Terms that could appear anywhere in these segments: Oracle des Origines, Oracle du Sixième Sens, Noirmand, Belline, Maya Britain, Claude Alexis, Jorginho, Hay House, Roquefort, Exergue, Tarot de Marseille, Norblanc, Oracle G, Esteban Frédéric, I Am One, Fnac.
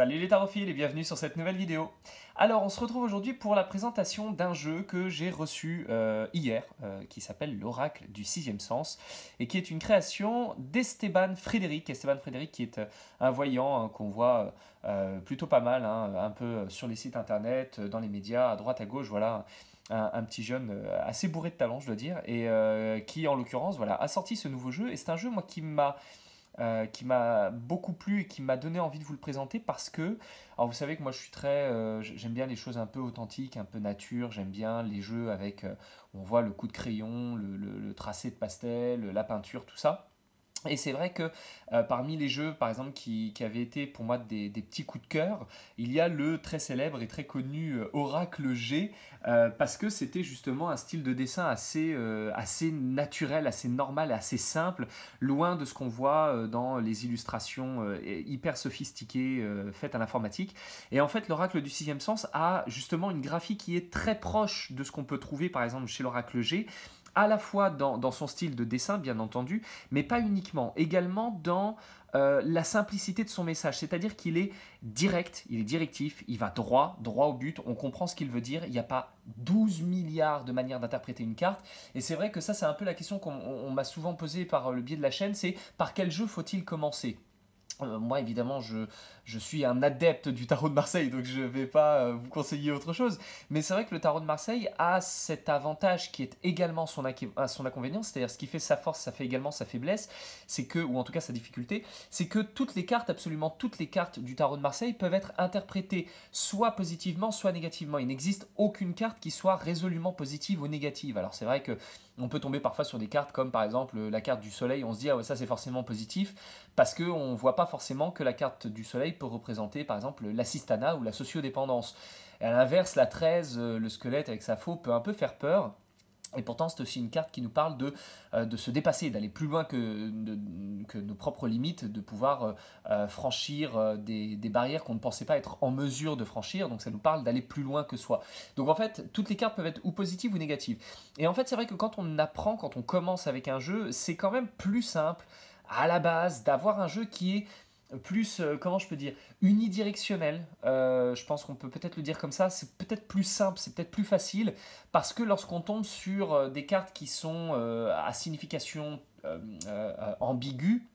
Salut les tarophiles et bienvenue sur cette nouvelle vidéo. Alors on se retrouve aujourd'hui pour la présentation d'un jeu que j'ai reçu hier, qui s'appelle l'Oracle du Sixième Sens, et qui est une création d'Esteban Frédéric. Esteban Frédéric qui est un voyant qu'on voit plutôt pas mal, hein, un peu sur les sites internet, dans les médias, à droite à gauche, voilà. Un petit jeune assez bourré de talent je dois dire, et qui en l'occurrence voilà, a sorti ce nouveau jeu, et c'est un jeu moi qui m'a beaucoup plu et qui m'a donné envie de vous le présenter parce que, alors vous savez que moi je suis très, j'aime bien les choses un peu authentiques, un peu nature, j'aime bien les jeux avec, on voit le coup de crayon, le tracé de pastel, la peinture, tout ça. Et c'est vrai que parmi les jeux, par exemple, qui avaient été pour moi des petits coups de cœur, il y a le très célèbre et très connu Oracle G, parce que c'était justement un style de dessin assez naturel, assez normal, assez simple, loin de ce qu'on voit dans les illustrations hyper sophistiquées faites à l'informatique. Et en fait, l'Oracle du Sixième Sens a justement une graphie qui est très proche de ce qu'on peut trouver, par exemple, chez l'Oracle G, à la fois dans son style de dessin, bien entendu, mais pas uniquement, également dans la simplicité de son message, c'est-à-dire qu'il est direct, il est directif, il va droit au but, on comprend ce qu'il veut dire, il n'y a pas 12 milliards de manières d'interpréter une carte, et c'est vrai que ça, c'est un peu la question qu'on m'a souvent posée par le biais de la chaîne, c'est par quel jeu faut-il commencer ? Moi, évidemment, je suis un adepte du tarot de Marseille, donc je ne vais pas vous conseiller autre chose. Mais c'est vrai que le tarot de Marseille a cet avantage qui est également son inconvénient, c'est-à-dire ce qui fait sa force, ça fait également sa faiblesse, c'est que, ou en tout cas sa difficulté, c'est que toutes les cartes, absolument toutes les cartes du tarot de Marseille peuvent être interprétées soit positivement, soit négativement. Il n'existe aucune carte qui soit résolument positive ou négative. Alors c'est vrai que on peut tomber parfois sur des cartes comme par exemple la carte du soleil, on se dit ah ouais, ça c'est forcément positif parce qu'on ne voit pas forcément que la carte du soleil peut représenter par exemple l'assistanat ou la sociodépendance. Et à l'inverse, la 13, le squelette avec sa faux peut un peu faire peur. Et pourtant, c'est aussi une carte qui nous parle de se dépasser, d'aller plus loin que nos propres limites, de pouvoir franchir des barrières qu'on ne pensait pas être en mesure de franchir. Donc, ça nous parle d'aller plus loin que soi. Donc, en fait, toutes les cartes peuvent être ou positives ou négatives. Et en fait, c'est vrai que quand on apprend, quand on commence avec un jeu, c'est quand même plus simple, à la base, d'avoir un jeu qui est plus, comment je peux dire, unidirectionnel, je pense qu'on peut peut-être le dire comme ça, c'est peut-être plus simple, c'est peut-être plus facile, parce que lorsqu'on tombe sur des cartes qui sont à signification ambiguë,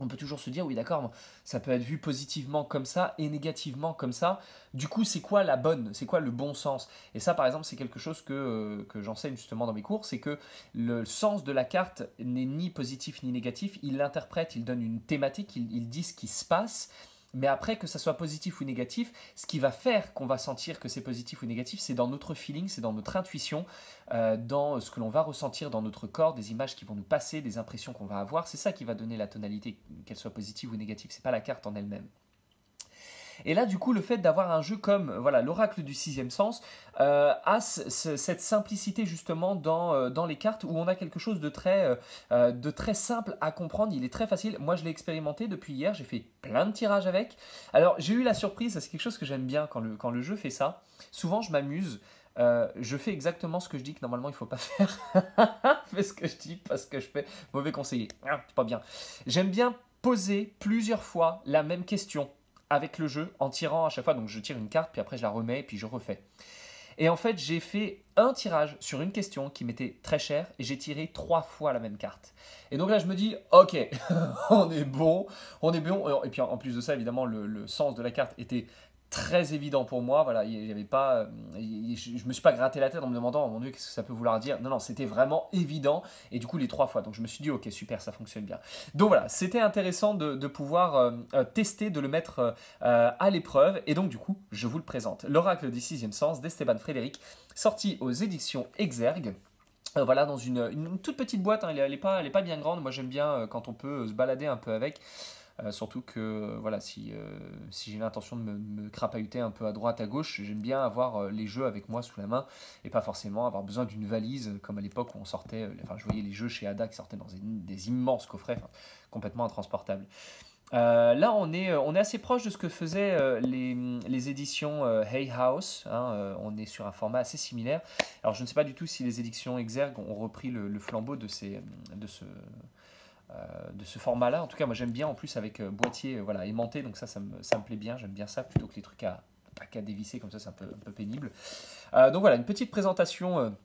on peut toujours se dire, oui d'accord, ça peut être vu positivement comme ça et négativement comme ça, du coup c'est quoi la bonne, c'est quoi le bon sens? Et ça par exemple c'est quelque chose que j'enseigne justement dans mes cours, c'est que le sens de la carte n'est ni positif ni négatif, il l'interprète, il donne une thématique, il dit ce qui se passe, mais après que ça soit positif ou négatif, ce qui va faire qu'on va sentir que c'est positif ou négatif, c'est dans notre feeling, c'est dans notre intuition, dans ce que l'on va ressentir dans notre corps, des images qui vont nous passer, des impressions qu'on va avoir, c'est ça qui va donner la tonalité, qu'elle soit positive ou négative, c'est pas la carte en elle-même. Et là, du coup, le fait d'avoir un jeu comme voilà, l'Oracle du Sixième Sens a cette simplicité justement dans les cartes où on a quelque chose de très simple à comprendre. Il est très facile. Moi, je l'ai expérimenté depuis hier. J'ai fait plein de tirages avec. Alors, j'ai eu la surprise. C'est quelque chose que j'aime bien quand le jeu fait ça. Souvent, je m'amuse. Je fais exactement ce que je dis que normalement il ne faut pas faire. Je fais ce que je dis parce que je fais mauvais conseiller. C'est pas bien. J'aime bien poser plusieurs fois la même question avec le jeu, en tirant à chaque fois, donc je tire une carte, puis après je la remets, puis je refais. Et en fait, j'ai fait un tirage sur une question qui m'était très chère, et j'ai tiré 3 fois la même carte. Et donc là, je me dis, ok, on est bon. Et puis en plus de ça, évidemment, le sens de la carte était très évident pour moi. Voilà, il y avait pas, je me suis pas gratté la tête en me demandant, oh mon Dieu, qu'est-ce que ça peut vouloir dire? Non, non, c'était vraiment évident. Et du coup, les 3 fois. Donc, je me suis dit, ok, super, ça fonctionne bien. Donc voilà, c'était intéressant de pouvoir tester, de le mettre à l'épreuve. Et donc, du coup, je vous le présente. L'Oracle du Sixième Sens d'Esteban Frédéric, sorti aux éditions Exergue. Voilà, dans une toute petite boîte. Hein, elle est pas bien grande. Moi, j'aime bien quand on peut se balader un peu avec. Surtout que voilà, si j'ai l'intention de me crapahuter un peu à droite, à gauche, j'aime bien avoir les jeux avec moi sous la main et pas forcément avoir besoin d'une valise comme à l'époque où on sortait, enfin je voyais les jeux chez Ada qui sortaient dans des immenses coffrets, enfin, complètement intransportables. Là, on est assez proche de ce que faisaient les éditions Hay House. Hein, on est sur un format assez similaire. Alors, je ne sais pas du tout si les éditions Exergue ont repris le flambeau de ces, de ce, de ce format-là. En tout cas, moi, j'aime bien en plus avec boîtier voilà, aimanté. Donc ça me plaît bien. J'aime bien ça plutôt que les trucs à, dévisser comme ça. C'est un peu pénible. Donc voilà, une petite présentation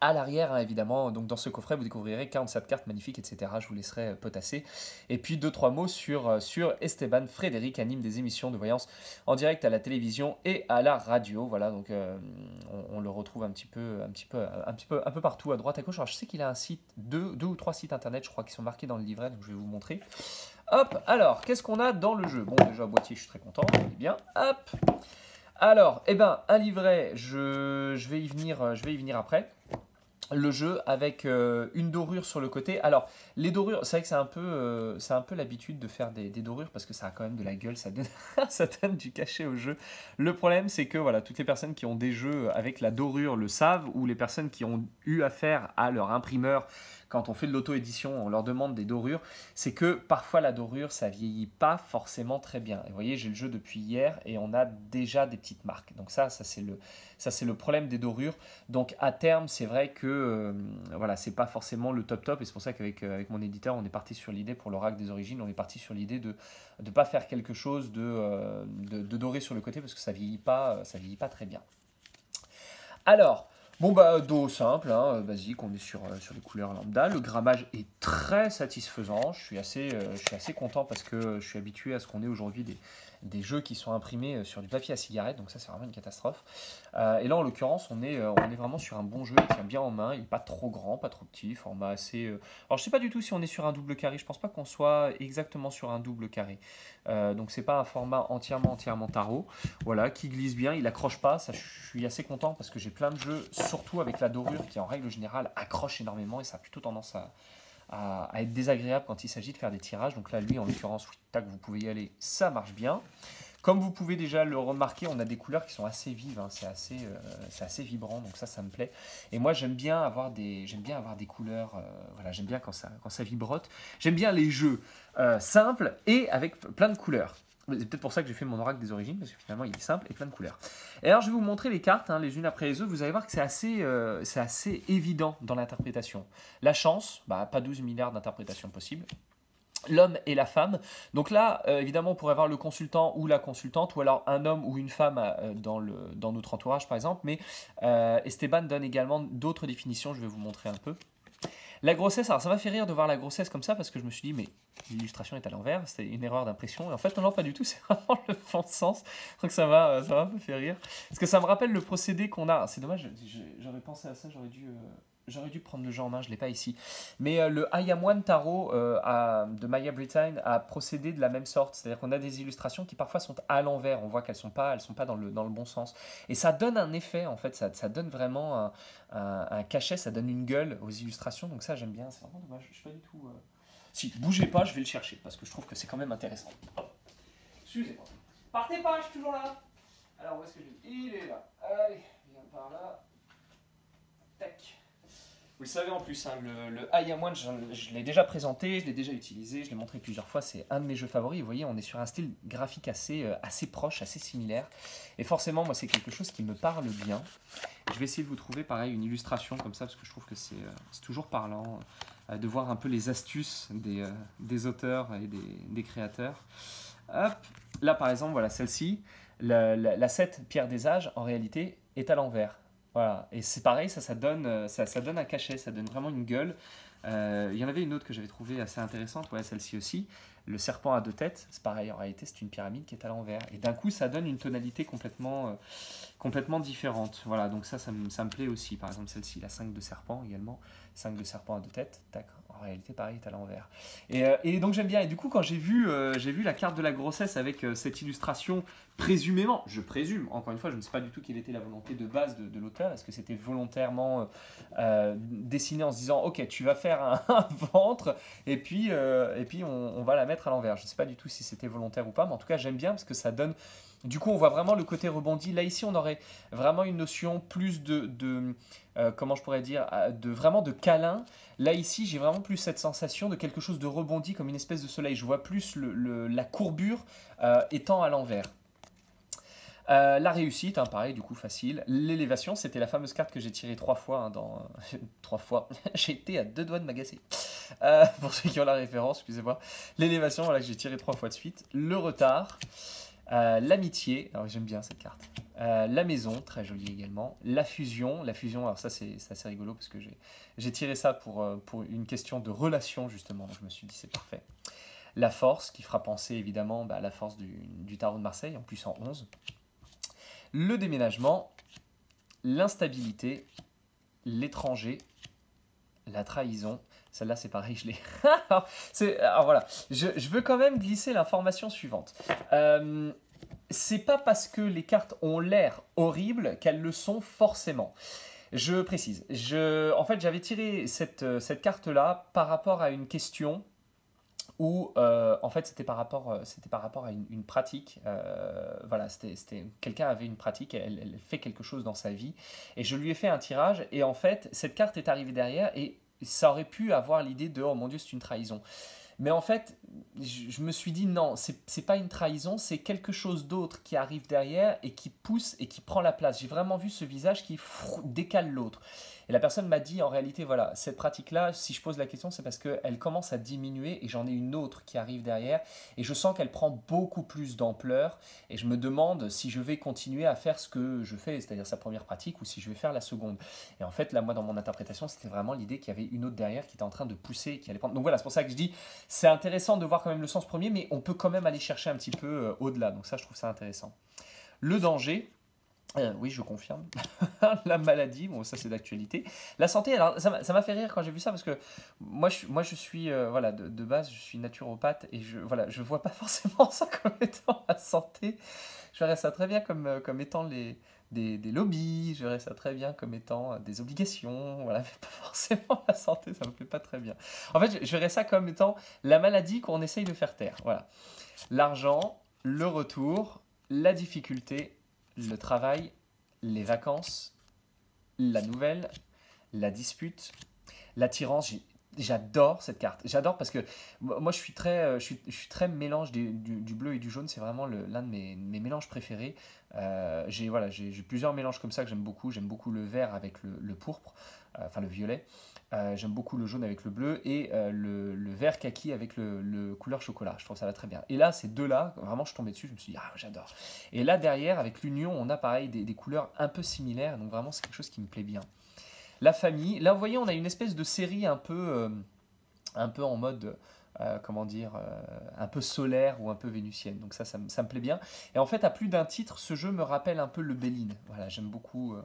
à l'arrière, hein, évidemment. Donc dans ce coffret, vous découvrirez 47 cartes magnifiques, etc. Je vous laisserai potasser. Et puis, 2-3 mots sur Esteban Frédéric, anime des émissions de voyance en direct à la télévision et à la radio. Voilà, donc on le retrouve un peu partout, à droite, à gauche. Alors, je sais qu'il a un site, deux ou trois sites internet, je crois, qui sont marqués dans le livret, donc je vais vous montrer. Hop, alors, qu'est-ce qu'on a dans le jeu? Bon, déjà, boîtier, je suis très content. Eh bien, hop. Alors, eh ben, un livret, je vais y venir après. Le jeu avec une dorure sur le côté. Alors, les dorures, c'est vrai que c'est un peu l'habitude de faire des dorures parce que ça a quand même de la gueule, ça donne, ça donne du cachet au jeu. Le problème, c'est que voilà, toutes les personnes qui ont des jeux avec la dorure le savent, ou les personnes qui ont eu affaire à leur imprimeur quand on fait de l'auto-édition, on leur demande des dorures, c'est que parfois la dorure, ça vieillit pas forcément très bien. Et vous voyez, j'ai le jeu depuis hier et on a déjà des petites marques. Donc ça c'est le problème des dorures. Donc à terme, c'est vrai que voilà, c'est pas forcément le top. Et c'est pour ça qu'avec mon éditeur, on est parti sur l'idée pour l'oracle des origines, on est parti sur l'idée de ne pas faire quelque chose de doré sur le côté parce que ça vieillit pas très bien. Alors, bon bah dos simple, hein, basique, on est sur les couleurs lambda. Le grammage est très satisfaisant, je suis assez content parce que je suis habitué à ce qu'on ait aujourd'hui des jeux qui sont imprimés sur du papier à cigarette, donc ça c'est vraiment une catastrophe. Et là en l'occurrence on est vraiment sur un bon jeu, il tient bien en main, il n'est pas trop grand, pas trop petit, format assez... Alors je sais pas du tout si on est sur un double carré, je pense pas qu'on soit exactement sur un double carré. Donc c'est pas un format entièrement tarot, voilà, qui glisse bien, il accroche pas, ça je suis assez content parce que j'ai plein de jeux... Surtout avec la dorure qui, en règle générale, accroche énormément et ça a plutôt tendance à être désagréable quand il s'agit de faire des tirages. Donc là, lui, en l'occurrence, tac, vous pouvez y aller, ça marche bien. Comme vous pouvez déjà le remarquer, on a des couleurs qui sont assez vives, hein, c'est assez vibrant, donc ça me plaît. Et moi, j'aime bien avoir des couleurs, voilà, j'aime bien quand ça vibrote. J'aime bien les jeux simples et avec plein de couleurs. C'est peut-être pour ça que j'ai fait mon oracle des origines, parce que finalement il est simple et plein de couleurs. Et alors je vais vous montrer les cartes, hein, les unes après les autres. Vous allez voir que c'est assez évident dans l'interprétation. La chance, bah, pas 12 milliards d'interprétations possibles. L'homme et la femme. Donc là, évidemment, on pourrait avoir le consultant ou la consultante, ou alors un homme ou une femme dans notre entourage, par exemple. Mais Esteban donne également d'autres définitions, je vais vous montrer un peu. La grossesse, alors ça m'a fait rire de voir la grossesse comme ça parce que je me suis dit mais l'illustration est à l'envers, c'était une erreur d'impression. Et en fait non, pas du tout, c'est vraiment le fond de sens. Donc ça m'a un peu fait rire. Parce que ça me rappelle le procédé qu'on a. C'est dommage, j'aurais pensé à ça, j'aurais dû prendre le jeu en main, je ne l'ai pas ici. Mais le I Am One Tarot de Maya Britain a procédé de la même sorte. C'est-à-dire qu'on a des illustrations qui parfois sont à l'envers. On voit qu'elles ne sont pas, dans le bon sens. Et ça donne un effet, en fait. Ça donne vraiment un cachet, ça donne une gueule aux illustrations. Donc ça, j'aime bien. C'est vraiment dommage. Je ne suis pas du tout... Si, bougez pas, je vais le chercher. Parce que je trouve que c'est quand même intéressant. Excusez-moi. Partez pas, je suis toujours là. Alors, où est-ce que je... Il est là. Allez, viens par là. Tac. Vous le savez en plus, hein, le I Am One, je l'ai déjà présenté, je l'ai déjà utilisé, je l'ai montré plusieurs fois, c'est un de mes jeux favoris. Vous voyez, on est sur un style graphique assez proche, assez similaire. Et forcément, moi, c'est quelque chose qui me parle bien. Je vais essayer de vous trouver, pareil, une illustration comme ça, parce que je trouve que c'est toujours parlant de voir un peu les astuces des auteurs et des créateurs. Hop. Là, par exemple, voilà, celle-ci, la 7, pierre des âges, en réalité, est à l'envers. Voilà, et c'est pareil, ça donne un cachet, ça donne vraiment une gueule. Il y en avait une autre que j'avais trouvée assez intéressante, ouais, celle-ci aussi. Le serpent à deux têtes, c'est pareil, en réalité c'est une pyramide qui est à l'envers. Et d'un coup ça donne une tonalité complètement différente. Voilà, donc ça me plaît aussi. Par exemple celle-ci, la 5 de serpent également. 5 de serpent à deux têtes, tac, en réalité pareil, est à l'envers. Et donc j'aime bien, et du coup quand j'ai vu la carte de la grossesse avec cette illustration, présumément, je présume, encore une fois je ne sais pas du tout quelle était la volonté de base de l'auteur, est-ce que c'était volontairement dessiné en se disant ok tu vas faire un ventre et puis on va la mettre à l'envers, je ne sais pas du tout si c'était volontaire ou pas, mais en tout cas j'aime bien parce que ça donne... Du coup, on voit vraiment le côté rebondi. Là, ici, on aurait vraiment une notion plus comment je pourrais dire, vraiment de câlin. Là, ici, j'ai vraiment plus cette sensation de quelque chose de rebondi, comme une espèce de soleil. Je vois plus la courbure étant à l'envers. La réussite, hein, pareil, du coup, facile. L'élévation, c'était la fameuse carte que j'ai tirée 3 fois. Hein, dans... 3 fois. J'ai été à 2 doigts de m'agacer. Pour ceux qui ont la référence, excusez-moi. L'élévation, voilà, que j'ai tirée 3 fois de suite. Le retard. L'amitié, alors j'aime bien cette carte. La maison, très jolie également. La fusion, alors ça c'est assez rigolo parce que j'ai tiré ça pour une question de relation justement. Donc je me suis dit c'est parfait. La force qui fera penser évidemment à la force du tarot de Marseille, en plus en 11. Le déménagement, l'instabilité, l'étranger, la trahison. Celle-là, c'est pareil, je l'ai. Alors voilà, je veux quand même glisser l'information suivante. C'est pas parce que les cartes ont l'air horribles qu'elles le sont forcément. Je précise. En fait, j'avais tiré cette carte-là par rapport à une question où, en fait, c'était par rapport à une pratique. Voilà, quelqu'un avait une pratique, elle fait quelque chose dans sa vie. Et je lui ai fait un tirage. Et en fait, cette carte est arrivée derrière et ça aurait pu avoir l'idée de « oh mon Dieu, c'est une trahison ». Mais en fait, je me suis dit non, c'est pas une trahison, c'est quelque chose d'autre qui arrive derrière et qui pousse et qui prend la place. J'ai vraiment vu ce visage qui décale l'autre. Et la personne m'a dit en réalité, voilà, cette pratique-là, si je pose la question, c'est parce qu'elle commence à diminuer et j'en ai une autre qui arrive derrière et je sens qu'elle prend beaucoup plus d'ampleur et je me demande si je vais continuer à faire ce que je fais, c'est-à-dire sa première pratique ou si je vais faire la seconde. Et en fait, là, moi, dans mon interprétation, c'était vraiment l'idée qu'il y avait une autre derrière qui était en train de pousser et qui allait prendre. Donc voilà, c'est pour ça que je dis... C'est intéressant de voir quand même le sens premier, mais on peut quand même aller chercher un petit peu au-delà. Donc ça, je trouve ça intéressant. Le danger, oui, je confirme. La maladie, bon, ça, c'est d'actualité. La santé, alors ça m'a fait rire quand j'ai vu ça, parce que moi, je suis, voilà, de base, je suis naturopathe, et je vois pas forcément ça comme étant la santé. Je verrais ça très bien comme étant des lobbies, je verrais ça très bien comme étant des obligations, voilà, mais pas forcément la santé, ça me plaît pas très bien. En fait, je verrais ça comme étant la maladie qu'on essaye de faire taire, voilà. L'argent, le retour, la difficulté, le travail, les vacances, la nouvelle, la dispute, l'attirance. J'adore cette carte, j'adore parce que moi je suis très mélange du bleu et du jaune, c'est vraiment l'un de mes mélanges préférés. J'ai plusieurs mélanges comme ça que j'aime beaucoup le vert avec le pourpre, enfin le violet, j'aime beaucoup le jaune avec le bleu et le vert kaki avec le couleur chocolat, je trouve ça va très bien. Et là ces deux-là, vraiment je tombais dessus, je me suis dit ah j'adore. Et là derrière avec l'union on a pareil des couleurs un peu similaires, donc vraiment c'est quelque chose qui me plaît bien. La famille, là vous voyez on a une espèce de série un peu en mode, comment dire, un peu solaire ou un peu vénusienne. Donc ça me plaît bien. Et en fait à plus d'un titre, ce jeu me rappelle un peu le Belline. Voilà, j'aime beaucoup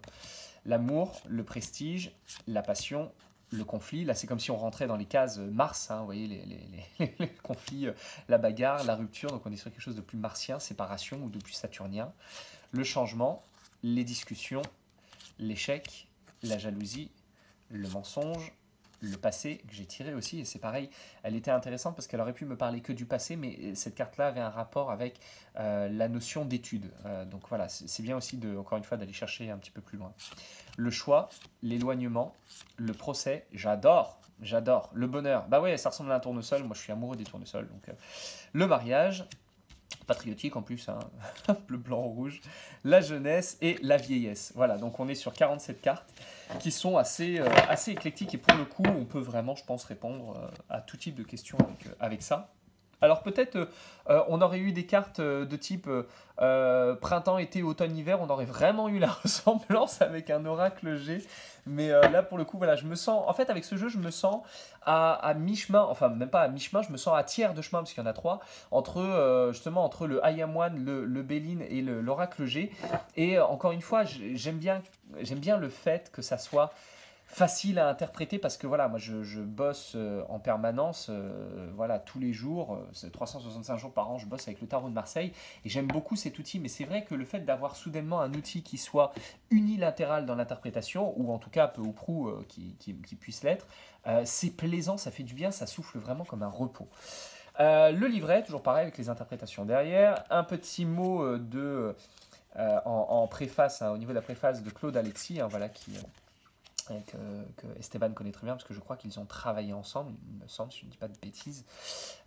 l'amour, le prestige, la passion, le conflit. Là c'est comme si on rentrait dans les cases Mars, hein, vous voyez les conflits, la bagarre, la rupture. Donc on est sur quelque chose de plus martien, séparation ou de plus saturnien. Le changement, les discussions, l'échec. La jalousie, le mensonge, le passé, que j'ai tiré aussi, et c'est pareil, elle était intéressante parce qu'elle aurait pu me parler que du passé, mais cette carte-là avait un rapport avec la notion d'étude. Donc voilà, c'est bien aussi, encore une fois, d'aller chercher un petit peu plus loin. Le choix, l'éloignement, le procès, j'adore, le bonheur. Bah ouais, ça ressemble à un tournesol, moi je suis amoureux des tournesols. Donc, le mariage, patriotique en plus, hein, bleu, blanc, rouge, la jeunesse et la vieillesse. Voilà, donc on est sur 47 cartes qui sont assez éclectiques et pour le coup, on peut vraiment, je pense, répondre à tout type de questions avec ça. Alors peut-être on aurait eu des cartes de type printemps, été, automne, hiver, on aurait vraiment eu la ressemblance avec un oracle G. Mais là pour le coup, voilà, je me sens, en fait avec ce jeu, je me sens à mi-chemin, enfin même pas à mi-chemin, je me sens à tiers de chemin parce qu'il y en a 3, entre justement entre le I Am One, le Belline et l'oracle G. Et encore une fois, j'aime bien le fait que ça soit facile à interpréter parce que voilà, moi je bosse en permanence, voilà, tous les jours, 365 jours par an, je bosse avec le tarot de Marseille et j'aime beaucoup cet outil, mais c'est vrai que le fait d'avoir soudainement un outil qui soit unilatéral dans l'interprétation, ou en tout cas peu ou prou qui puisse l'être, c'est plaisant, ça fait du bien, ça souffle vraiment comme un repos. Le livret, toujours pareil avec les interprétations derrière, un petit mot en préface, hein, au niveau de la préface de Claude Alexis, hein, voilà, qui que Esteban connaît très bien, parce que je crois qu'ils ont travaillé ensemble, il me semble, si je ne dis pas de bêtises.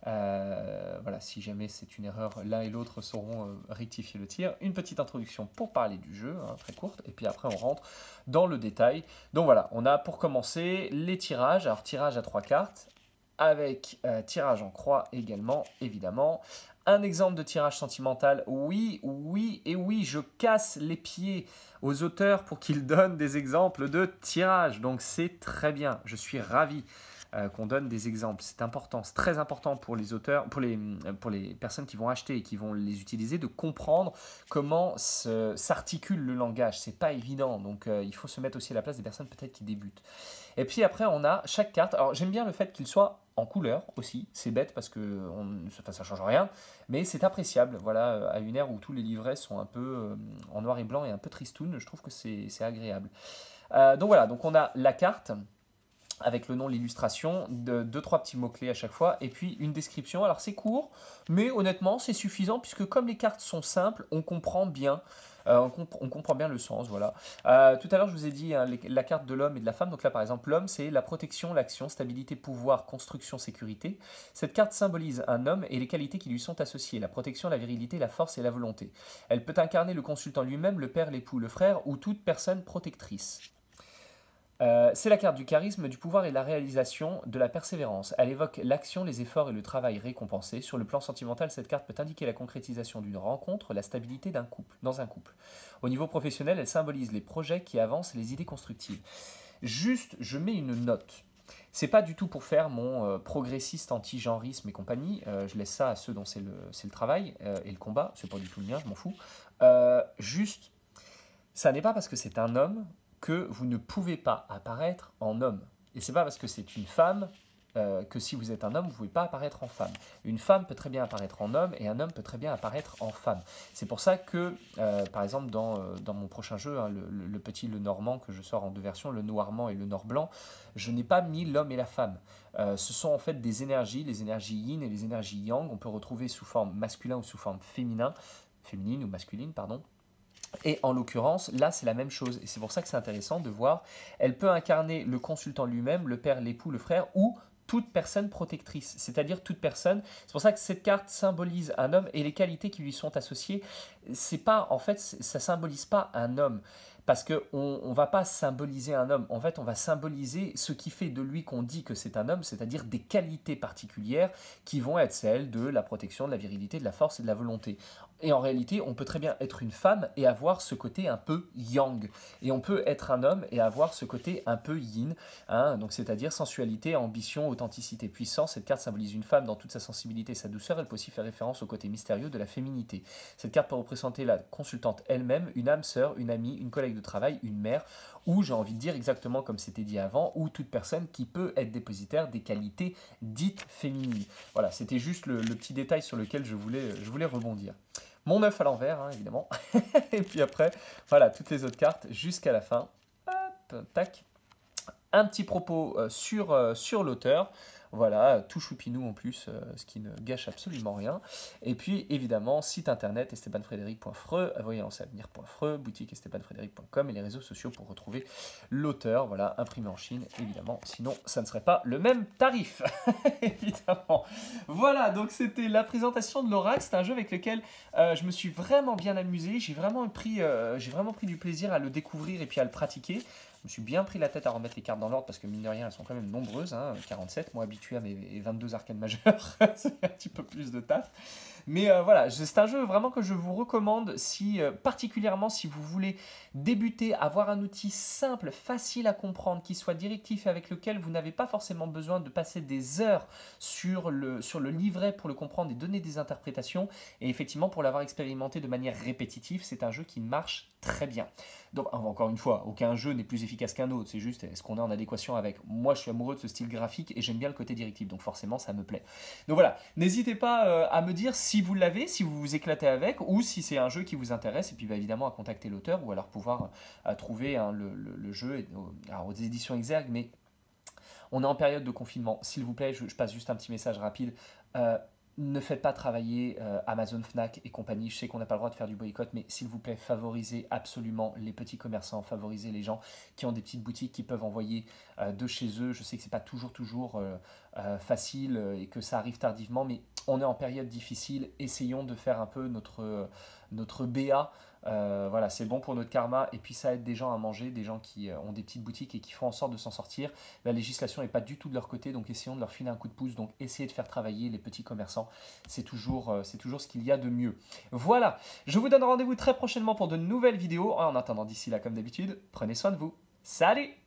Voilà, si jamais c'est une erreur, l'un et l'autre sauront rectifier le tir. Une petite introduction pour parler du jeu, hein, très courte, et puis après on rentre dans le détail. Donc voilà, on a pour commencer les tirages, alors tirage à 3 cartes, avec tirage en croix également, évidemment. Un exemple de tirage sentimental, oui, oui, et oui, je casse les pieds aux auteurs pour qu'ils donnent des exemples de tirage. Donc c'est très bien, je suis ravi qu'on donne des exemples. C'est important, c'est très important pour les auteurs, pour les personnes qui vont acheter et qui vont les utiliser, de comprendre comment s'articule le langage. C'est pas évident, donc il faut se mettre aussi à la place des personnes peut-être qui débutent. Et puis après, on a chaque carte. Alors j'aime bien le fait qu'il soit en couleur aussi, c'est bête parce que enfin, ça ne change rien, mais c'est appréciable. Voilà, à une ère où tous les livrets sont un peu en noir et blanc et un peu tristoun, je trouve que c'est agréable. Donc voilà, donc on a la carte avec le nom, l'illustration, deux, trois petits mots-clés à chaque fois, et puis une description. Alors c'est court, mais honnêtement c'est suffisant, puisque comme les cartes sont simples, on comprend bien. On comprend bien le sens, voilà. Tout à l'heure, je vous ai dit hein, la carte de l'homme et de la femme. Donc là, par exemple, l'homme, c'est la protection, l'action, stabilité, pouvoir, construction, sécurité. Cette carte symbolise un homme et les qualités qui lui sont associées. La protection, la virilité, la force et la volonté. Elle peut incarner le consultant lui-même, le père, l'époux, le frère ou toute personne protectrice. C'est la carte du charisme, du pouvoir et de la réalisation, de la persévérance. Elle évoque l'action, les efforts et le travail récompensés. Sur le plan sentimental, cette carte peut indiquer la concrétisation d'une rencontre, la stabilité d'un couple, dans un couple. Au niveau professionnel, elle symbolise les projets qui avancent, les idées constructives. Juste, je mets une note. C'est pas du tout pour faire mon progressiste anti-genrisme et compagnie. Je laisse ça à ceux dont c'est le travail et le combat. C'est pas du tout le mien, je m'en fous. Juste, ça n'est pas parce que c'est un homme que vous ne pouvez pas apparaître en homme. Et c'est pas parce que c'est une femme que si vous êtes un homme, vous ne pouvez pas apparaître en femme. Une femme peut très bien apparaître en homme et un homme peut très bien apparaître en femme. C'est pour ça que, par exemple, dans mon prochain jeu, hein, le petit Le Normand que je sors en 2 versions, le Noirmand et le Norblanc, je n'ai pas mis l'homme et la femme. Ce sont en fait des énergies, les énergies yin et les énergies yang, on peut retrouver sous forme masculin ou sous forme féminine ou masculine, pardon. Et en l'occurrence, là, c'est la même chose. Et c'est pour ça que c'est intéressant de voir. Elle peut incarner le consultant lui-même, le père, l'époux, le frère ou toute personne protectrice, c'est-à-dire toute personne. C'est pour ça que cette carte symbolise un homme et les qualités qui lui sont associées. C'est pas, en fait, ça symbolise pas un homme. Parce qu'on ne va pas symboliser un homme. En fait, on va symboliser ce qui fait de lui qu'on dit que c'est un homme, c'est-à-dire des qualités particulières qui vont être celles de la protection, de la virilité, de la force et de la volonté. Et en réalité, on peut très bien être une femme et avoir ce côté un peu yang. Et on peut être un homme et avoir ce côté un peu yin, hein, donc c'est-à-dire sensualité, ambition, authenticité, puissance. Cette carte symbolise une femme dans toute sa sensibilité et sa douceur. Elle peut aussi faire référence au côté mystérieux de la féminité. Cette carte peut représenter la consultante elle-même, une âme sœur, une amie, une collègue de travail, une mère, ou j'ai envie de dire exactement comme c'était dit avant, ou toute personne qui peut être dépositaire des qualités dites féminines. Voilà, c'était juste le petit détail sur lequel je voulais rebondir. Mon œuf à l'envers, hein, évidemment. Et puis après, voilà, toutes les autres cartes jusqu'à la fin. Hop, tac. Un petit propos sur l'auteur. Voilà, tout choupinou en plus, ce qui ne gâche absolument rien. Et puis, évidemment, site internet estebanfrédéric.freux, voyageanceavenir.freux, boutique estebanfrédéric.com et les réseaux sociaux pour retrouver l'auteur. Voilà, imprimé en Chine, évidemment. Sinon, ça ne serait pas le même tarif, évidemment. Voilà, donc c'était la présentation de l'oracle. C'est un jeu avec lequel je me suis vraiment bien amusé. J'ai vraiment pris du plaisir à le découvrir et puis à le pratiquer. Je me suis bien pris la tête à remettre les cartes dans l'ordre parce que, mine de rien, elles sont quand même nombreuses. Hein, 47, moi habitué à mes 22 arcanes majeures, c'est un petit peu plus de taf. Mais voilà, c'est un jeu vraiment que je vous recommande, si, particulièrement si vous voulez débuter, avoir un outil simple, facile à comprendre, qui soit directif et avec lequel vous n'avez pas forcément besoin de passer des heures sur le livret pour le comprendre et donner des interprétations. Et effectivement, pour l'avoir expérimenté de manière répétitive, c'est un jeu qui marche très bien. Donc, encore une fois, aucun jeu n'est plus efficace qu'un autre, c'est juste est-ce qu'on est en adéquation avec. Moi, je suis amoureux de ce style graphique et j'aime bien le côté directif, donc forcément, ça me plaît. Donc voilà, n'hésitez pas à me dire si vous l'avez, si vous vous éclatez avec, ou si c'est un jeu qui vous intéresse, et puis bah, évidemment à contacter l'auteur, ou alors pouvoir trouver hein, le jeu alors, aux éditions Exergue, mais on est en période de confinement. S'il vous plaît, je passe juste un petit message rapide. Ne faites pas travailler Amazon, Fnac et compagnie. Je sais qu'on n'a pas le droit de faire du boycott, mais s'il vous plaît, favorisez absolument les petits commerçants, favorisez les gens qui ont des petites boutiques qui peuvent envoyer de chez eux. Je sais que ce n'est pas toujours facile et que ça arrive tardivement, mais on est en période difficile. Essayons de faire un peu notre BA. Voilà, c'est bon pour notre karma et puis ça aide des gens à manger, des gens qui ont des petites boutiques et qui font en sorte de s'en sortir. La législation n'est pas du tout de leur côté, donc essayons de leur filer un coup de pouce, donc essayez de faire travailler les petits commerçants, c'est toujours ce qu'il y a de mieux. Voilà, je vous donne rendez-vous très prochainement pour de nouvelles vidéos. En attendant, d'ici là, comme d'habitude, prenez soin de vous. Salut!